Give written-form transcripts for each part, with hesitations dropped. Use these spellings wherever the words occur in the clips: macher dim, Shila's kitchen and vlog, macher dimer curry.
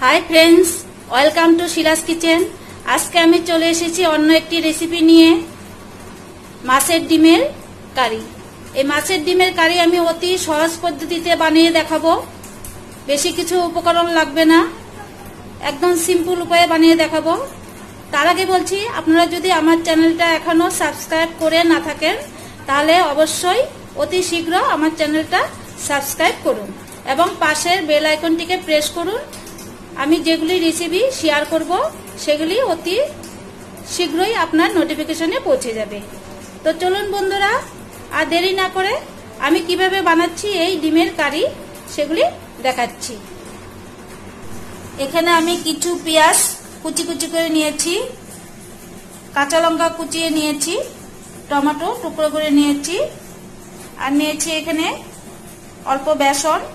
Hi friends welcome to Sheela's kitchen. आज के आमी चले एसेछि अन्य एकटी रेसिपी निये माछेर डिमेर कारी। ए माछेर डिमेर कारी आमी अति सहज पद्धतिते बानिये देखाबो, बेशी किछु उपकरण लागबे ना, एकदम सिम्पल उपाये बानिये देखाबो। तार आगे बोलछि आपनारा जोदि आमार चैनलटा एखोनो सबस्क्राइब करे ना थाकेन ताहले अवश्यई अति शीघ्र आमार चैनलटा सबस्क्राइब करुन एबं पाशेर बेल आइकनटिके प्रेस करुन। आमी जेगुली रेसिपी शेयर करब सेगुली अति शीघ्रई आपनार नोटिफिकेशने पौंछे जाबे। तो चलुन बंधुरा आर देरी ना करे आमी किभाबे बानाच्छि एई डिमेर कारी सेगुली देखाच्छि। एखाने आमी किछु पेंयाज कुचि कुचि करे नियेछि, काँचा लंका कुचिये नियेछि, टमेटो टुकड़ो करे नियेछि आर नियेछि एखाने अल्प बेसन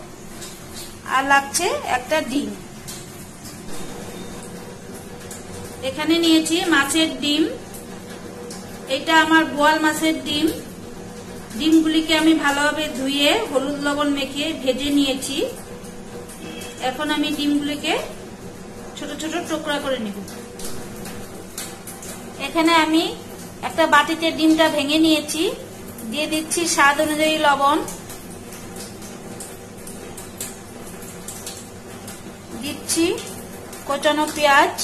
आर लागछे एकटा डिम। एखाने नियेछि माछेर डिम, एटा आमार बोयाल माछेर डिम। डिमगुलिके आमी भालोभाबे धुइये हलुद लवण मेखे भेजे नियेछि। एखन आमी डिमगुलिके छोटो छोटो टुकड़ा करे निब। एखाने आमी एकटा बाटिते डिमटा भेंगे नियेछि, दिये दिच्छि स्वाद अनुयायी लवण, दिচ্ছি কোচানো পেঁয়াজ,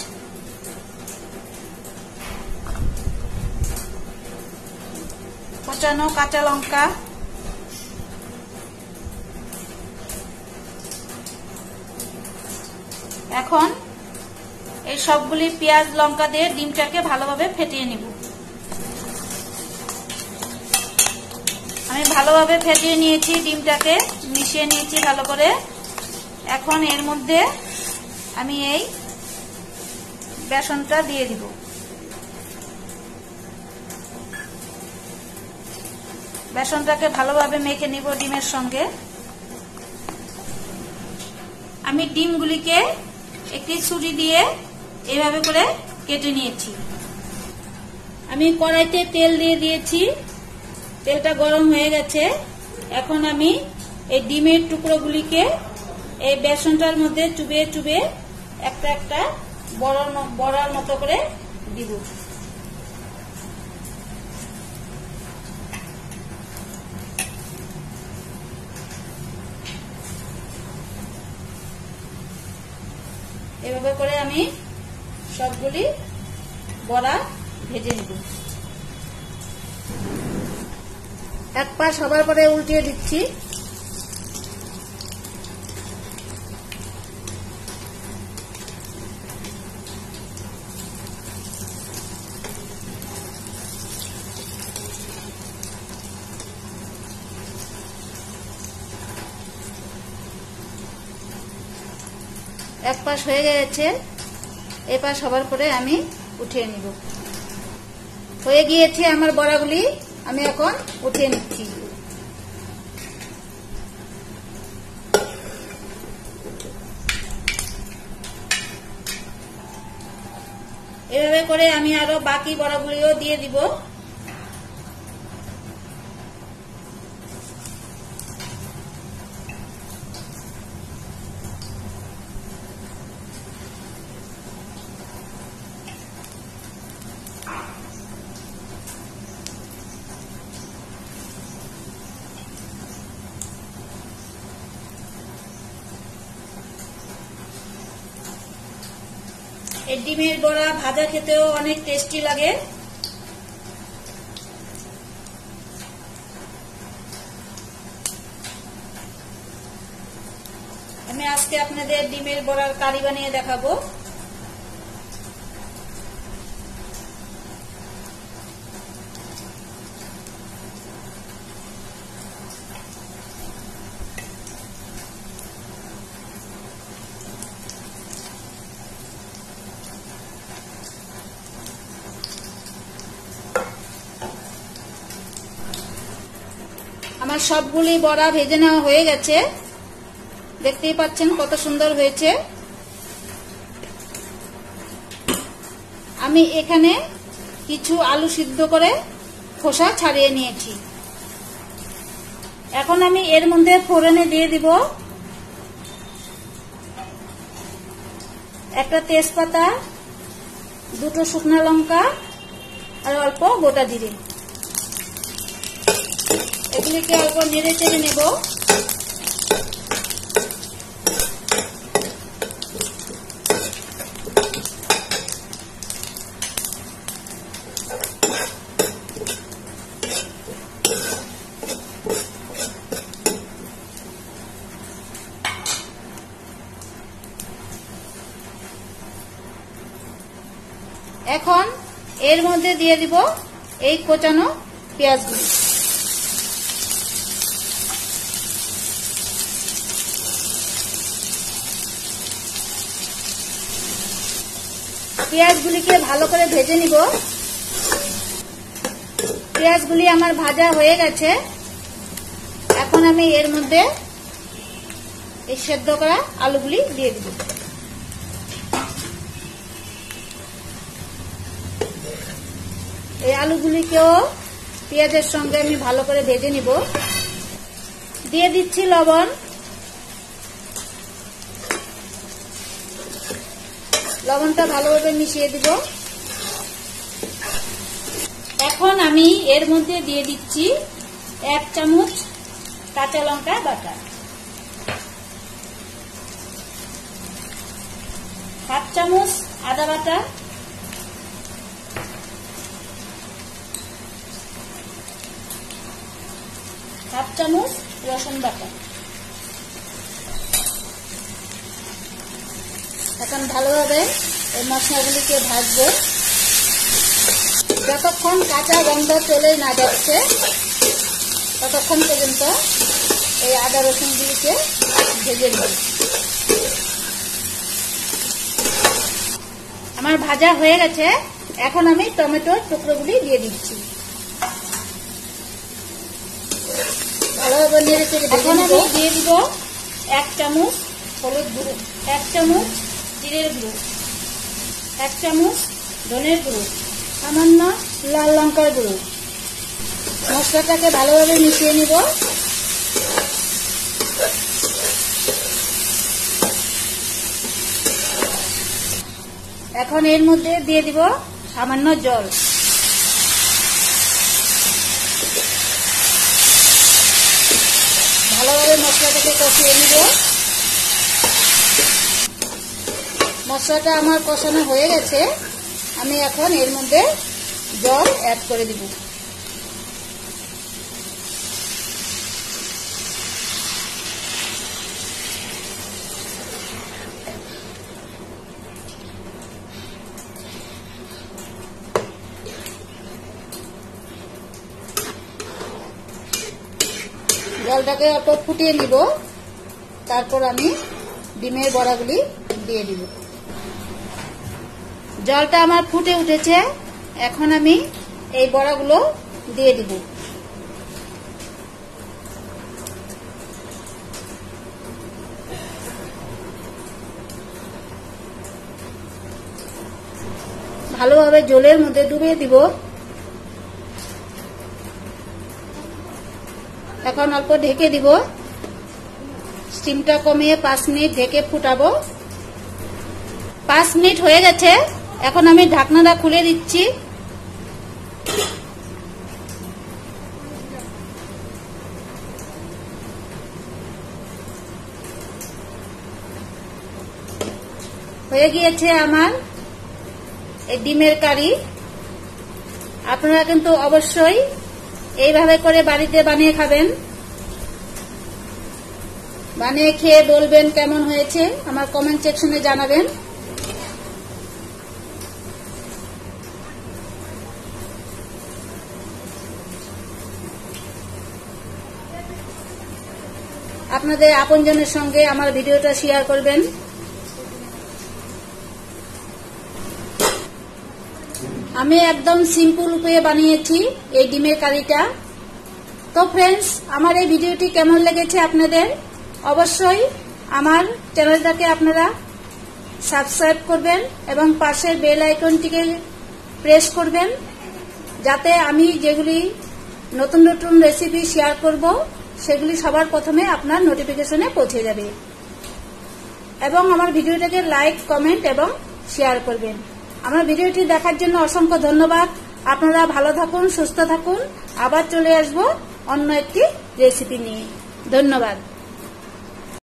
কোচানো কাঁচা লঙ্কা, এখন এই সবগুলি পেঁয়াজ লঙ্কা দিয়ে ডিমটাকে ভালোভাবে ফেটিয়ে নিব। আমি ভালোভাবে ফেটিয়ে নিয়েছি, ডিমটাকে মিশিয়ে নিয়েছি ভালো করে। এখন এর মধ্যে আমি এই বেসনটা দিয়ে দিব। বেসনটাকে ভালোভাবে মেখে নিব ডিমের সঙ্গে। আমি ডিমগুলিকে একটি ছুরি দিয়ে এইভাবে করে কেটে নিয়েছি। আমি কড়াইতে তেল দিয়ে দিয়েছি, তেলটা গরম হয়ে গেছে। এখন আমি এই ডিমের টুকরোগুলিকে এই বেসনটার মধ্যে চুবিয়ে চুবিয়ে একটা একটা বড়ার মতো করে দিব। এভাবে করে আমি সবগুলি বড়া ভেজে নিব। এক পাশ হবার পরে উল্টিয়ে দিচ্ছি। এক পাশ হয়ে গেছে, এই পাশ হবার পরে আমি উঠিয়ে নিব। হয়ে গিয়েছে আমার বড়াগুলি, আমি এখন উঠিয়ে নিচ্ছি। এভাবে করে আমি আরো বাকি বড়াগুলিও দিয়ে দিব। এই ডিমের বড়া ভাজা খেতেও অনেক টেস্টি লাগে। আমি আজকে আপনাদের ডিমের বড়ার কারি বানিয়ে দেখাবো। আমার সবগুলি বড়া ভেজে নেওয়া হয়ে গেছে, দেখতেই পাচ্ছেন কত সুন্দর হয়েছে। আমি এখানে কিছু আলু সিদ্ধ করে খোসা ছাড়িয়ে নিয়েছি। এখন আমি এর মধ্যে ফোড়নে দিয়ে দিব एक तेजपाता दुटो शुकना लंका और अल्प गोटा जिरे एगुली के अल्प नेड़े चेड़े नेब। এখন এর মধ্যে দিয়ে দিব এই কোচানো পেঁয়াজগুলো। পেঁয়াজগুলিকে ভালো করে ভেজে নিব। পেঁয়াজগুলি আমার ভাজা হয়ে গেছে। এখন আমি এর মধ্যে এই সেদ্ধ করা আলুগুলি দিয়ে দিব। आलूगुली के पिंज़र संगे भालो करे भेजे निब। दिए दिच्छी लवण। लवणटा भालोभाबे मिशिए दिब। एखन आमी एर मध्ये दिए दिच्छी एक चामच काँचा लंका बाटा, हाफ चामच आदा बाटा, हाफ चामच रसुन बाटा। এখন ভালোভাবে এই মশলাগুলিকে ভাজবো যতক্ষণ কাঁচা গন্ধ চলে না যাচ্ছে ততক্ষণ পর্যন্ত এই আদা রসুনগুলিকে ভেজে নেব। আমার ভাজা হয়ে গেছে। এখন আমি টমেটোর টুকরোগুলি দিয়ে দিচ্ছি। এখন আমি দিয়ে দিব এক চামচ হলুদ গুঁড়ো, এক চামচ জিরের গুঁড়ো, এক চামচ ধনের গুঁড়ো, সামান্য লাল লঙ্কার গুঁড়ো। মশলাটাকে ভালোভাবে মিশিয়ে নিব। এখন এর মধ্যে দিয়ে দিব সামান্য জল। ভালোভাবে মশলাটাকে কষিয়ে নিব। মশলাটা আমার কষানো হয়ে গেছে। আমি এখন এর মধ্যে জল অ্যাড করে দিব। জলটাকে অল্প ফুটিয়ে নিব। তারপর আমি ডিমের বড়াগুলি দিয়ে দিব। জলটা আমার ফুটে উঠেছে। এখন আমি এই বড়াগুলো দিয়ে দিব। ভালোভাবে জলের মধ্যে ডুবিয়ে দিব। এখন অল্প ঢেকে দিব। স্টিমটা কমিয়ে 5 মিনিট ঢেকে ফুটাবো। 5 মিনিট হয়ে গেছে। এখন আমি ঢাকনাটা খুলে দিচ্ছি। হয়ে গিয়েছে আমার এই ডিমের কারি। আপনারা কিন্তু অবশ্যই এইভাবে করে বাড়িতে বানিয়ে খাবেন। বানিয়ে খেয়ে বলবেন কেমন হয়েছে, আমার কমেন্ট সেকশনে জানাবেন। আপনাদের আপনজনের সঙ্গে আমার ভিডিওটা শেয়ার করবেন। আমি একদম সিম্পল উপায়ে বানিয়েছি এই ডিমের কারিটা। তো ফ্রেন্ডস, আমার এই ভিডিওটি কেমন লেগেছে আপনাদের? অবশ্যই আমার চ্যানেলটাকে আপনারা সাবস্ক্রাইব করবেন এবং পাশের বেল আইকনটিকে প্রেস করবেন, যাতে আমি যেগুলি নতুন নতুন রেসিপি শেয়ার করব সেগুলি সবার প্রথমে আপনার নোটিফিকেশনে পৌঁছে যাবে। एवं आमार भिडियोटाके लाइक कमेंट एवं शेयर करबेन। आमार भिडियोटी देखार जोन्नो असंख्य धन्यवाद। आपनारा भालो थाकुन, सुस्थ थाकुन। आबार चले आसबो अन्य एकटी रेसिपि निये। धन्यवाद।